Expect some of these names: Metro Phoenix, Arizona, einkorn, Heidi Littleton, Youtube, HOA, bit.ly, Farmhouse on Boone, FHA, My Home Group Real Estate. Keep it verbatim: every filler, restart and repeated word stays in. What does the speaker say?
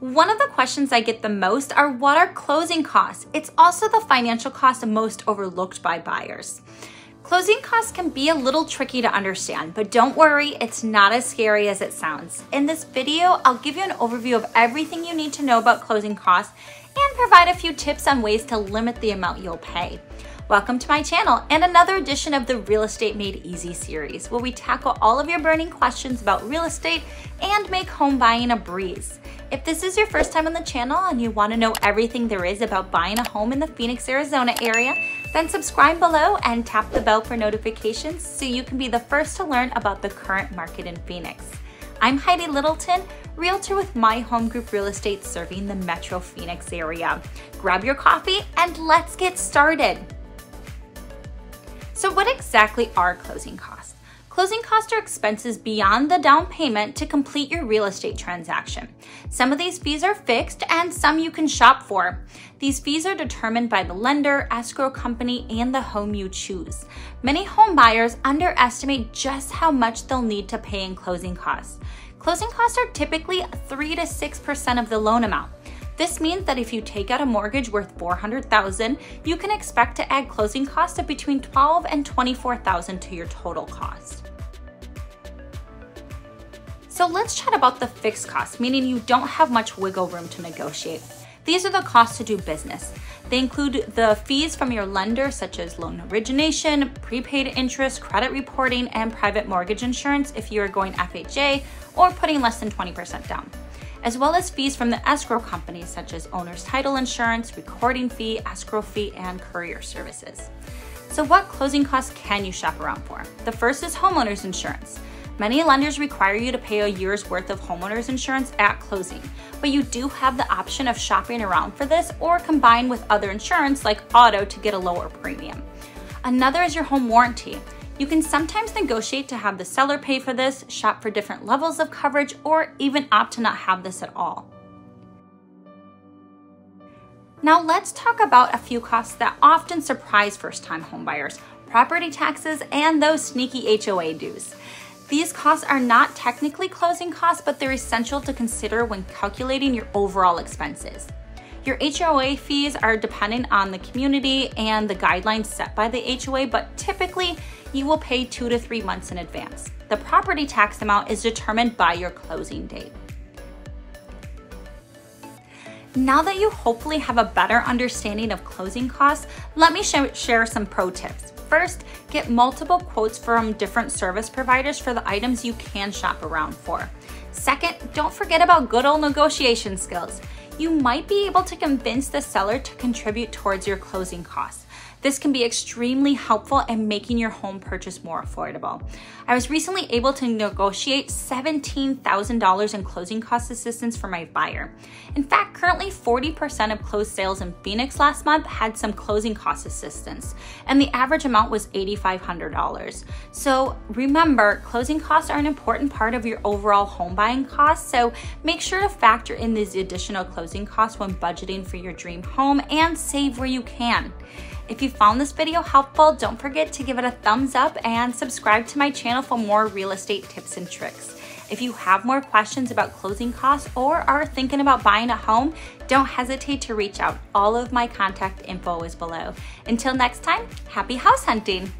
One of the questions I get the most are, what are closing costs? It's also the financial cost most overlooked by buyers. Closing costs can be a little tricky to understand, but don't worry, it's not as scary as it sounds. In this video, I'll give you an overview of everything you need to know about closing costs and provide a few tips on ways to limit the amount you'll pay. Welcome to my channel and another edition of the Real Estate Made Easy series, where we tackle all of your burning questions about real estate and make home buying a breeze. If this is your first time on the channel and you want to know everything there is about buying a home in the Phoenix, Arizona area, then subscribe below and tap the bell for notifications so you can be the first to learn about the current market in Phoenix. I'm Heidi Littleton, realtor with My Home Group Real Estate, serving the Metro Phoenix area. Grab your coffee and let's get started. So what exactly are closing costs? Closing costs are expenses beyond the down payment to complete your real estate transaction. Some of these fees are fixed and some you can shop for. These fees are determined by the lender, escrow company, and the home you choose. Many home buyers underestimate just how much they'll need to pay in closing costs. Closing costs are typically three to six percent of the loan amount. This means that if you take out a mortgage worth four hundred thousand dollars, you can expect to add closing costs of between twelve thousand dollars and twenty-four thousand dollars to your total cost. So let's chat about the fixed costs, meaning you don't have much wiggle room to negotiate. These are the costs to do business. They include the fees from your lender, such as loan origination, prepaid interest, credit reporting, and private mortgage insurance if you are going F H A or putting less than twenty percent down, as well as fees from the escrow company, such as owner's title insurance, recording fee, escrow fee, and courier services. So what closing costs can you shop around for? The first is homeowner's insurance. Many lenders require you to pay a year's worth of homeowner's insurance at closing, but you do have the option of shopping around for this or combine with other insurance like auto to get a lower premium. Another is your home warranty. You can sometimes negotiate to have the seller pay for this, shop for different levels of coverage, or even opt to not have this at all. Now let's talk about a few costs that often surprise first-time homebuyers: property taxes and those sneaky H O A dues. These costs are not technically closing costs, but they're essential to consider when calculating your overall expenses. Your H O A fees are dependent on the community and the guidelines set by the H O A, but typically you will pay two to three months in advance. The property tax amount is determined by your closing date. Now that you hopefully have a better understanding of closing costs, let me sh share some pro tips. First, get multiple quotes from different service providers for the items you can shop around for. Second, don't forget about good old negotiation skills. You might be able to convince the seller to contribute towards your closing costs. This can be extremely helpful in making your home purchase more affordable. I was recently able to negotiate seventeen thousand dollars in closing cost assistance for my buyer. In fact, currently forty percent of closed sales in Phoenix last month had some closing cost assistance, and the average amount was eight thousand five hundred dollars. So remember, closing costs are an important part of your overall home buying costs, so make sure to factor in these additional closing costs when budgeting for your dream home and save where you can. If you found this video helpful, don't forget to give it a thumbs up and subscribe to my channel for more real estate tips and tricks. If you have more questions about closing costs or are thinking about buying a home, don't hesitate to reach out. All of my contact info is below. Until next time, happy house hunting!